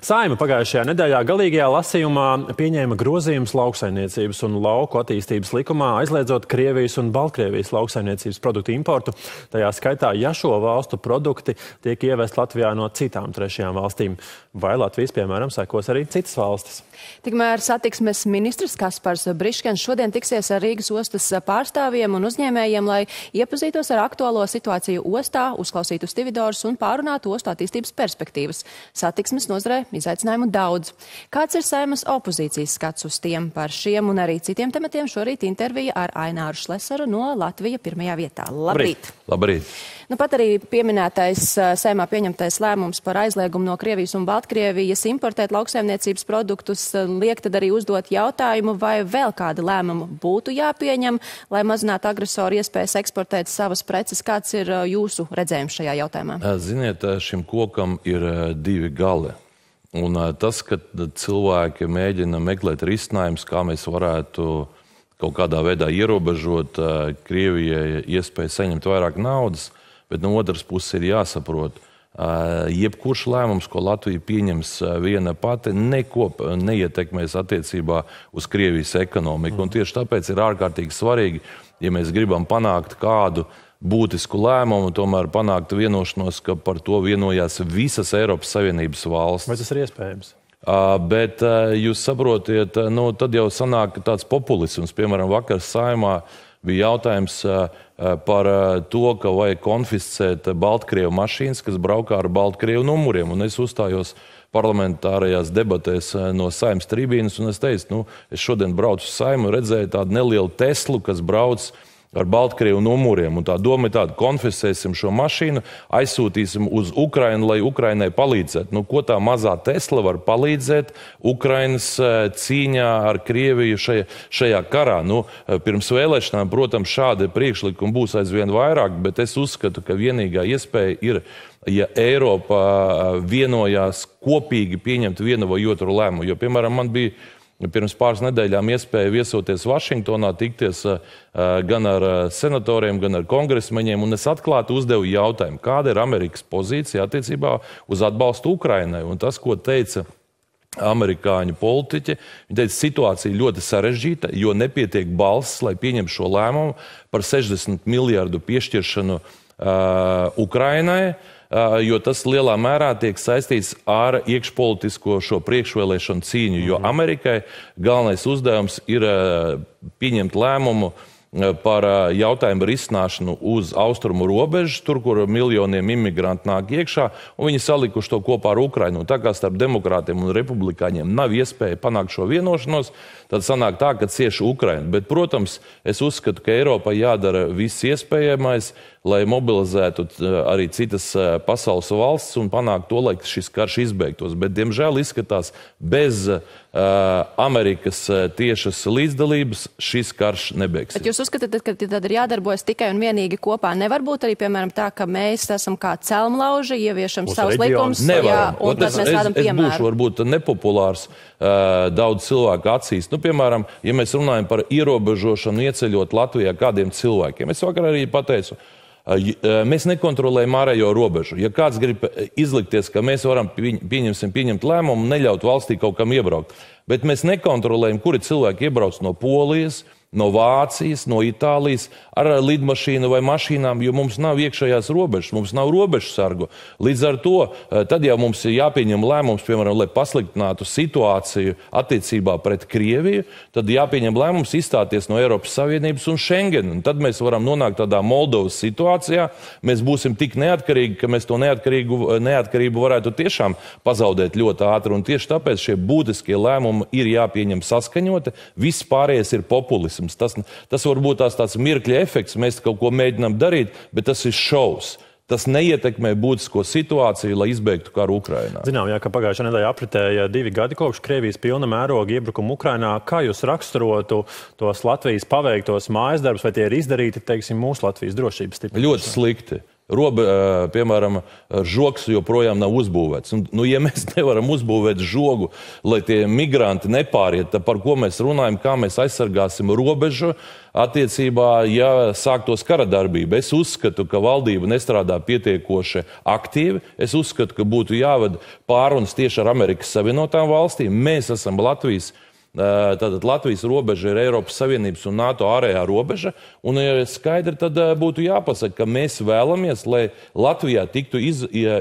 Saeima pagājušajā nedēļā galīgajā lasījumā pieņēma grozījumus lauksaimniecības un lauku attīstības likumā, aizliedzot Krievijas un Baltkrievijas lauksaimniecības produktu importu. Tajā skaitā, ja šo valstu produkti tiek ievest Latvijā no citām trešajām valstīm. Vai Latvijas, piemēram, sekos arī citas valstis? Tikmēr satiksmes ministrs Kaspars Briškens šodien tiksies ar Rīgas ostas pārstāvjiem un uzņēmējiem, lai iepazītos ar aktuālo situāciju ostā, uzklausītu stividorus un pārunātu ostu attīstības perspektīvas. Satiksmes nozarē izaicinājumu daudz. Kāds ir Saeimas opozīcijas skats uz tiem? Par šiem un arī citiem tematiem šorīt intervija ar Aināru Šleseru no Latvija pirmajā vietā. Labrīt! Labrīt! Nu, pat arī pieminētais Saeimā pieņemtais lēmums par aizliegumu no Krievijas un Baltkrievijas importēt lauksaimniecības produktus liek tad arī uzdot jautājumu, vai vēl kāda lēmuma būtu jāpieņem, lai mazinātu agresoru iespējas eksportēt savas preces. Kāds ir jūsu redzējums šajā jautājumā? Ziniet, šim kokam ir divi gali. Un tas, ka cilvēki mēģina meklēt risinājumus, kā mēs varētu kaut kādā veidā ierobežot Krievijai iespēju saņemt vairāk naudas, bet no otras puses ir jāsaprot, jebkurš lēmums, ko Latvija pieņems viena pati, neko neietekmēs attiecībā uz Krievijas ekonomiku. Un tieši tāpēc ir ārkārtīgi svarīgi, ja mēs gribam panākt kādu būtisku lēmumu, tomēr panākt vienošanos, ka par to vienojās visas Eiropas Savienības valsts. Vai tas ir iespējams? Bet jūs saprotiet, nu, tad jau sanāk tāds populisms. Piemēram, vakar Saeimā bija jautājums par to, ka vajag konfiscēt Baltkrievu mašīnas, kas braukā ar Baltkrievu numuriem. Un es uzstājos parlamentārajās debatēs no Saeimas tribīnas, un es teicu, nu, es šodien braucu uz Saeimu un redzēju tādu nelielu Teslu, kas brauc ar Baltkrievu numuriem. Un tā doma ir tāda, konfiscēsim šo mašīnu, aizsūtīsim uz Ukrainu, lai Ukrainai palīdzētu. Nu, ko tā mazā Tesla var palīdzēt Ukrainas cīņā ar Krieviju šajā karā? Nu, pirms vēlēšanām, protams, šādi priekšlikumi būs aizvien vairāk, bet es uzskatu, ka vienīgā iespēja ir, ja Eiropa vienojās kopīgi pieņemt vienu vai otru lēmumu. Jo, piemēram, man bija pirms pāris nedēļām iespēja viesoties Vašingtonā, tikties gan ar senatoriem, gan ar kongresmeņiem, un es atklāti uzdevu jautājumu, kāda ir Amerikas pozīcija attiecībā uz atbalstu Ukrainai. Un tas, ko teica amerikāņu politiķi, viņi teica, situācija ļoti sarežģīta, jo nepietiek balss, lai pieņem šo lēmumu par 60 miljardu piešķiršanu Ukrainai, jo tas lielā mērā tiek saistīts ar iekšpolitisko šo priekšvēlēšanu cīņu, jo Amerikai galvenais uzdevums ir pieņemt lēmumu par jautājumu risināšanu uz austrumu robežu, tur, kur miljoniem imigrantu nāk iekšā, un viņi salikuši to kopā ar Ukrainu. Tā kā starp demokrātiem un republikāņiem nav iespēja panākt šo vienošanos, tad sanāk tā, ka cieši Ukraina. Bet, protams, es uzskatu, ka Eiropai jādara viss iespējamais, lai mobilizētu arī citas pasaules valsts un panāktu to, lai šis karš izbeigtos. Bet, diemžēl, izskatās, bez Amerikas tiešas līdzdalības šis karš nebeigsies. Bet jūs uzskatāt, ka tad ir jādarbojas tikai un vienīgi kopā? Nevar būt arī, piemēram, tā, ka mēs esam kā celmlauži, ieviešam savus likumus. Nevaram. Es būšu varbūt nepopulārs daudz cilvēku acīs. Nu, piemēram, ja mēs runājam par ierobežošanu ieceļot Latvijā kādiem cilvēkiem. Es vakar arī pateicu, mēs nekontrolējam ārējo robežu. Ja kāds grib izlikties, ka mēs varam pieņemt lēmumu un neļaut valstī kaut kam iebraukt, bet mēs nekontrolējam, kuri cilvēki iebrauc no Polijas, no Vācijas, no Itālijas ar lidmašīnu vai mašīnām, jo mums nav iekšējās robežas, mums nav robežu sargu. Līdz ar to, tad jau mums ir jāpieņem lēmums, piemēram, lai pasliktinātu situāciju attiecībā pret Krieviju, tad jāpieņem lēmums izstāties no Eiropas Savienības un Schengen. Un tad mēs varam nonākt tādā Moldovas situācijā, mēs būsim tik neatkarīgi, ka mēs to neatkarību varētu tiešām pazaudēt ļoti ātri. Un tieši tāpēc šie būtiskie lēmumi ir jāpieņem saskaņoti, viss pārējais ir populisms. Tas var būt tāds mirkļa efekts, mēs kaut ko mēģinām darīt, bet tas ir šovs. Tas neietekmē būtisko situāciju, lai izbeigtu karu Ukrainā. Zinām, jā, ka pagājušā nedēļa apritēja 2 gadi kopš Krievijas pilna mēroga iebrukuma Ukrainā. Kā jūs raksturotu tos Latvijas paveiktos mājas darbus, vai tie ir izdarīti, teiksim, mūsu Latvijas drošības stiprināšanā? Ļoti slikti. piemēram, žoks joprojām nav uzbūvēts. Nu, ja mēs nevaram uzbūvēt žogu, lai tie migranti nepāriet, tad par ko mēs runājam, kā mēs aizsargāsim robežu attiecībā, ja sāktos kara darbība. Es uzskatu, ka valdība nestrādā pietiekoši aktīvi. Es uzskatu, ka būtu jāved pārunas tieši ar Amerikas Savienotām valstīm. Mēs esam Latvijas robeža ir Eiropas Savienības un NATO ārējā robeža, un skaidri tad būtu jāpasaka, ka mēs vēlamies, lai Latvijā tiktu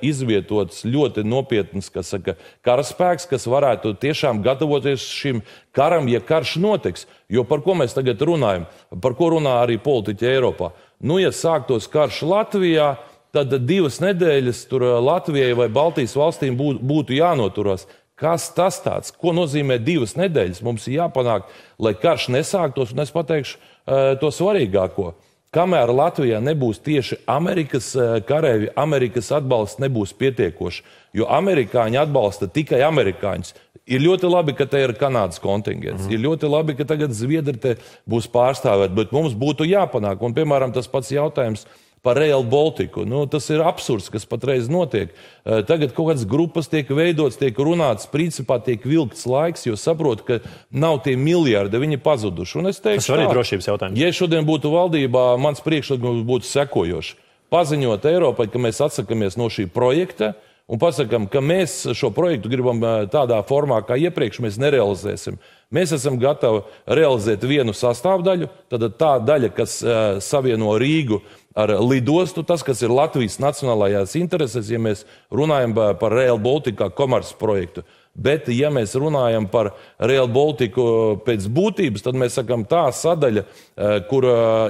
izvietots ļoti nopietns, kas saka, karaspēks, kas varētu tiešām gatavoties šim karam, ja karš notiks. Jo par ko mēs tagad runājam? Par ko runā arī politiķi Eiropā? Nu, ja sāktos karš Latvijā, tad 2 nedēļas tur Latvijai vai Baltijas valstīm būtu jānoturās. Kas tas tāds? Ko nozīmē 2 nedēļas? Mums ir jāpanāk, lai karš nesāktos, un es pateikšu to svarīgāko. Kamēr Latvijā nebūs tieši Amerikas kareivi, Amerikas atbalsts nebūs pietiekoši, jo amerikāņi atbalsta tikai amerikāņus. Ir ļoti labi, ka te ir Kanādas kontingents, ir ļoti labi, ka tagad Zviedri te būs pārstāvēt, bet mums būtu jāpanāk, un, piemēram, tas pats jautājums par Rail Baltiku. Nu, tas ir absurds, kas patreiz notiek. Tagad kaut kādas grupas tiek veidotas, tiek runātas, principā tiek vilkts laiks, jo saprot, ka nav tie miljardi, viņi pazuduši. Un es teikšu, tas arī drošības jautājums. Ja šodien būtu valdībā, mans priekšlikums būtu sekojoši. Paziņot Eiropai, ka mēs atsakamies no šī projekta, un pasakam, ka mēs šo projektu gribam tādā formā, kā iepriekš mēs nerealizēsim. Mēs esam gatavi realizēt vienu sastāvdaļu, tad tā daļa, kas savieno Rīgu ar lidostu, tas, kas ir Latvijas nacionālajās intereses, ja mēs runājam par Rail Baltica komerces projektu. Bet, ja mēs runājam par Rail Baltiku pēc būtības, tad mēs sakam tā sadaļa, kur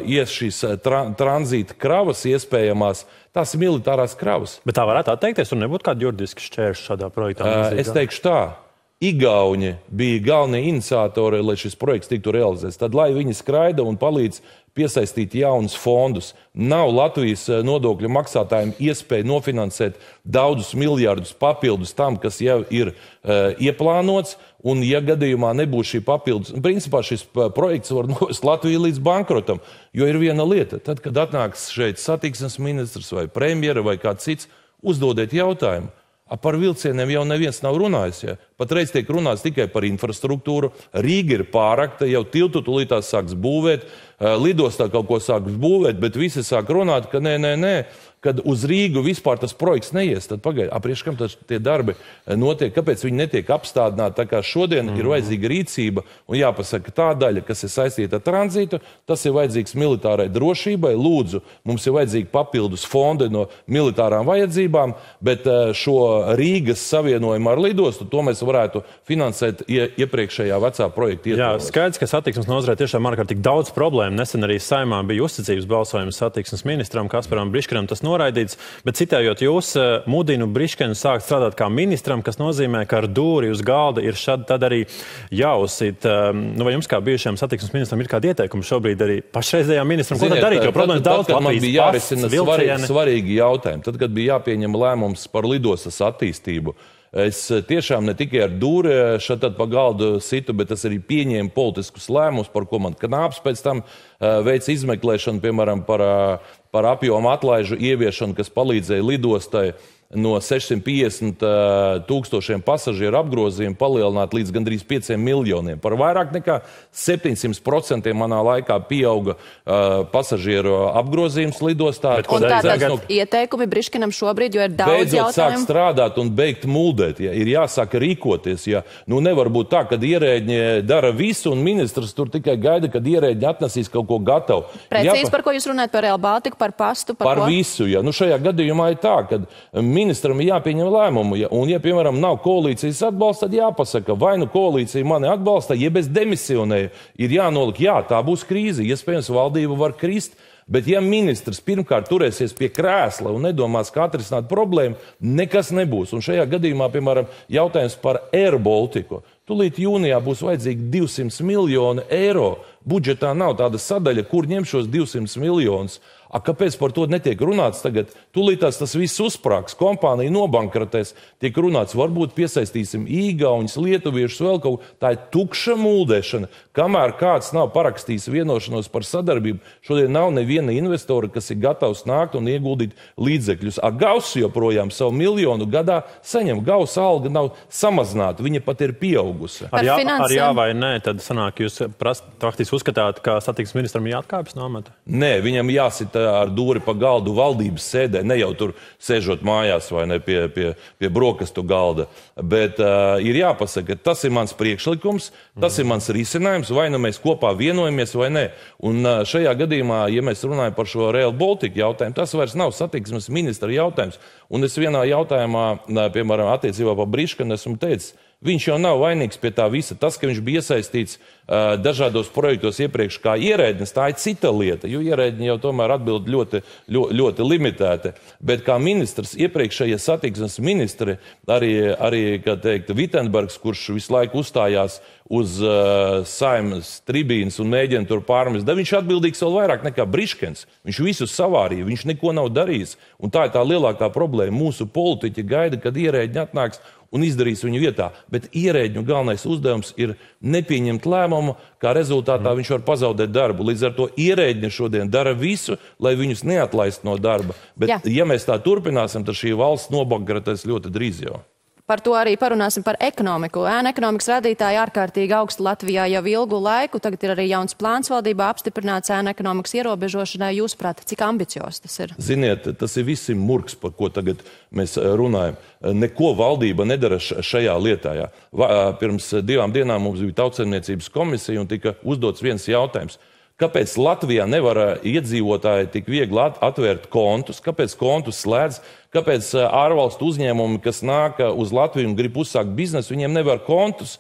ies šīs tranzīta kravas iespējamās, tās militārās kravas. Bet tā varētu atteikties, un nebūtu kāda juridiska šķērša šādā projektā? Es teikšu tā. Igauņi bija galvenie iniciatori, lai šis projekts tiktu realizēts. Tad, lai viņi skraida un palīdz piesaistīt jaunus fondus. Nav Latvijas nodokļu maksātājiem iespēja nofinansēt daudzus miljardus papildus tam, kas jau ir ieplānots, un, ja gadījumā nebūs šī papildus, principā šis projekts var novest Latviju līdz bankrotam, jo ir viena lieta. Tad, kad atnāks šeit satiksmes ministrs vai premjera vai kāds cits, uzdodiet jautājumu. Par vilcieniem jau neviens nav runājis. Ja. Patreiz tiek runāts tikai par infrastruktūru. Rīga ir pārakta, jau tiltu tulītās sāks būvēt, lidostā kaut ko sāks būvēt, bet visi sāk runāt, ka nē, kad uz Rīgu vispār tas projekts neies. Tad pagaidi, apriekš kam tie darbi notiek, kāpēc viņi netiek apstādināti. Tā kā šodien ir vajadzīga rīcība, un jāpasaka tā daļa, kas ir saistīta ar tranzītu, tas ir vajadzīgs militārai drošībai. Lūdzu, mums ir vajadzīgi papildus fondi no militārām vajadzībām, bet šo Rīgas savienojumu ar lidostu, to mēs varētu finansēt iepriekšējā vecā projekta ietvaros. Jā, skaidrs, ka satiksmes nozarē tiešām ir tik daudz problēmu. Nesen arī Saeimā bija uzticības balsojums satiksmes ministram Kasparam Briškenam, tas noraidīts, bet citējot jūs, mudinu Briškenu sākt strādāt kā ministram, kas nozīmē, ka ar dūri uz galda ir šad tad arī jāuzsit. Nu, vai jums kā bijušajam satiksmes ministram ir kādi ieteikumi šobrīd arī pašreizējām ministram? Ko tad darīt, jo problēmas daudz, Latvijas pasts, svarīgi jautājumi. Tad, kad bija jāpieņem lēmums par lidostas attīstību, es tiešām ne tikai ar dūri šad tad pa galdu situ, bet es arī pieņēmu politiskus lēmumus, par ko man Knāps pēc tam veica izmeklēšanu, piemēram, par apjomu atlaižu ieviešanu, kas palīdzēja lidostai no 650 000 pasažieru apgrozījumu palielināt līdz gandrīz 5 miljoniem. Par vairāk nekā 700% manā laikā pieauga pasažieru apgrozījums lidostā. Un tātad ieteikumi Briškenam šobrīd, jo ir daudz jautājumu? Beidzot sāk strādāt un beigt muldēt. Ir jāsāk rīkoties. Nu nevar būt tā, kad ierēģi dara visu un ministrs tur tikai gaida, kad ierēģi atnesīs kaut ko gatavu. Precīzi par ko jūs runājat? Par Rail Baltiku, par pastu, par ko? Par visu, jā. Nu šajā gadījumā ir tā, kad ministram ir jāpieņem lēmumu, un, ja, piemēram, nav koalīcijas atbalsta, tad jāpasaka, vai nu koalīcija mani atbalsta, ja bez demisionēja ir jānolika, jā, tā būs krīze, iespējams, valdība var krist, bet ja ministrs pirmkārt turēsies pie krēsla un nedomās, kā atrisināt problēmu, nekas nebūs. Un šajā gadījumā, piemēram, jautājums par Air Baltiku. Tūlīt jūnijā būs vajadzīgi 200 miljoni eiro. Budžetā nav tāda sadaļa, kur ņem šos 200 miljonus. Kāpēc par to netiek runāts tagad? Tūlītās tas viss uzsprāgs, kompānija nobankratēs, tiek runāts, varbūt piesaistīsim īgauņus, lietuviešus, vēl kaut ko. Tā ir tukša mūldēšana. Kamēr kāds nav parakstījis vienošanos par sadarbību, šodien nav neviena investora, kas ir gatavs nākt un ieguldīt līdzekļus. Gauss joprojām savu miljonu gadā saņem. Gauss alga nav samazināta, viņa pat ir pieaugusi. Ar jā vai nē, tad sanāk, jūs praktiski uzskatāt, ka satiksmes ministram jāatkāpjas no amata? Nē, viņam jāsita ar dūri pa galdu valdības sēdē, ne jau tur sēžot mājās vai ne pie brokastu galda, bet ir jāpasaka, ka tas ir mans priekšlikums, tas ir mans risinājums, vai nu mēs kopā vienojamies vai ne. Un šajā gadījumā, ja mēs runājam par šo Rail Baltica jautājumu, tas vairs nav satiksmes ministra jautājums. Un es vienā jautājumā, piemēram, attiecībā par Briškenu esmu teicis, viņš jau nav vainīgs pie tā visa. Tas, ka viņš bija iesaistīts dažādos projektos iepriekš kā ierēdnis, tā ir cita lieta, jo ierēdņi jau tomēr atbild ļoti limitēti. Bet kā ministrs, iepriekšējie satiksmes ministri, arī, kā teikt, Vitenbergs, kurš visu laiku uzstājās uz Saeimas tribīnas un mēģina tur pārmest, viņš atbildīgs vēl vairāk nekā Briškens. Viņš visus savārīja, viņš neko nav darījis. Un tā ir tā lielākā problēma. Mūsu politiķi gaida, kad ierēdņi atnāks un izdarīs viņu vietā. Bet ierēģņu galvenais uzdevums ir nepieņemt lēmumu, kā rezultātā viņš var pazaudēt darbu. Līdz ar to ierēģņi šodien dara visu, lai viņus neatlaist no darba. Bet, ja mēs tā turpināsim, tad šī valsts nobankratēs ļoti drīz jau. Par to arī parunāsim par ekonomiku. Ēnu ekonomikas rādītāji ārkārtīgi augsti Latvijā jau ilgu laiku. Tagad ir arī jauns plāns valdībā apstiprināts ēnu ekonomikas ierobežošanai. Jūs prāt, cik ambiciozs tas ir? Ziniet, tas ir visim murgs, par ko tagad mēs runājam. Neko valdība nedara šajā lietā. Pirms 2 dienām mums bija tautsaimniecības komisija un tika uzdots viens jautājums. Kāpēc Latvijā nevar iedzīvotāji tik viegli atvērt kontus? Kāpēc kontus slēdz? Kāpēc ārvalstu uzņēmumi, kas nāk uz Latviju un grib uzsākt biznesu, viņiem nevar kontus?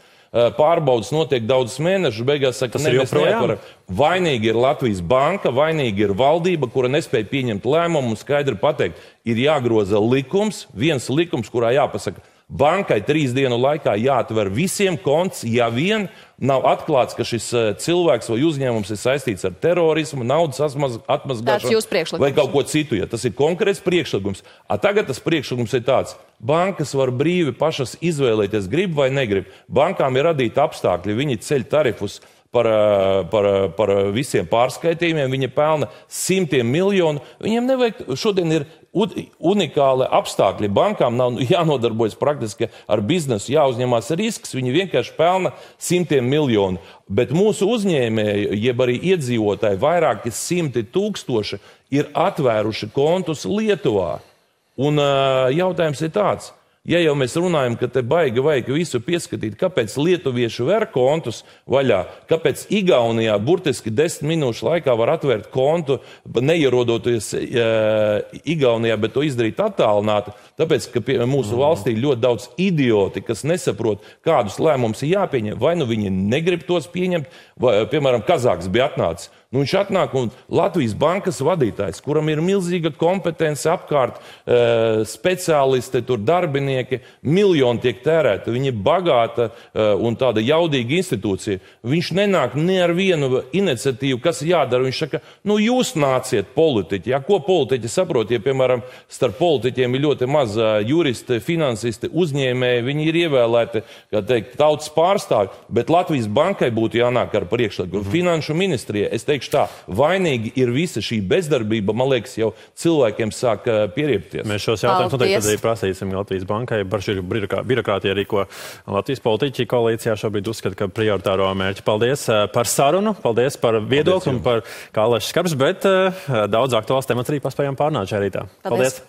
Pārbaudas notiek daudzus mēnešus, beigās saka, ne, mēs nevaram. Vainīgi ir Latvijas banka, vainīgi ir valdība, kura nespēja pieņemt lēmumu un skaidri pateikt, ir jāgroza likums, viens likums, kurā jāpasaka, bankai 3 dienu laikā jāatver visiem konts, ja vien nav atklāts, ka šis cilvēks vai uzņēmums ir saistīts ar terorismu, naudas atmazgāšanu vai kaut ko citu. Ja. Tas ir konkrēts priekšlikums. Tagad tas priekšlikums ir tāds. Bankas var brīvi pašas izvēlēties, grib vai negrib. Bankām ir radīti apstākļi, viņi ceļ tarifus par visiem pārskaitījumiem, viņi pelna simtiem miljonu. Viņiem nevajag, šodien ir unikāli apstākļi. Bankām nav jānodarbojas praktiski ar biznesu, jāuzņemās risks, viņi vienkārši pelna simtiem miljonu. Bet mūsu uzņēmēji, jeb arī iedzīvotāji, vairāki 100 000 ir atvēruši kontus Lietuvā. Un jautājums ir tāds. Ja jau mēs runājam, ka te baigi vajag visu pieskatīt, kāpēc lietuvieši ver kontus vaļā, kāpēc Igaunijā burtiski 10 minūšu laikā var atvērt kontu, neierodoties Igaunijā, bet to izdarīt attālināti, tāpēc, ka mūsu valstī ļoti daudz idioti, kas nesaprot, kādus lēmumus ir jāpieņem, vai nu viņi negrib tos pieņemt, vai, piemēram, Kazāks bija atnācis. Viņš atnāk un Latvijas bankas vadītājs, kuram ir milzīga kompetence apkārt, speciālisti, tur darbinieki, miljoni tiek tērēti, viņa ir bagāta un tāda jaudīga institūcija. Viņš nenāk ne ar vienu iniciatīvu, kas jādara. Viņš saka, nu jūs nāciet politiķi. Ko politiķi saprot, ja, piemēram, starp politiķiem ir ļoti maz juristi, finansisti, uzņēmēji, viņi ir ievēlēti, kā teikt, tautas pārstāvi, bet Latvijas bankai būtu jānāk ar priekšlikumu. Finanšu ministrijai, es teikšu, tā, vainīgi ir visa šī bezdarbība, man liekas, jau cilvēkiem sāk pieriepties. Mēs šos jautājumus noteikti arī prasīsim Latvijas bankai. Par šī birokrātija arī, ko Latvijas politiķi koalīcijā šobrīd uzskata, ka prioritāro mērķi. Paldies par sarunu, paldies par viedokli un par Kaspars Briškens, bet daudz aktuāls temats arī paspējām pārnāt šajā rītā. Paldies!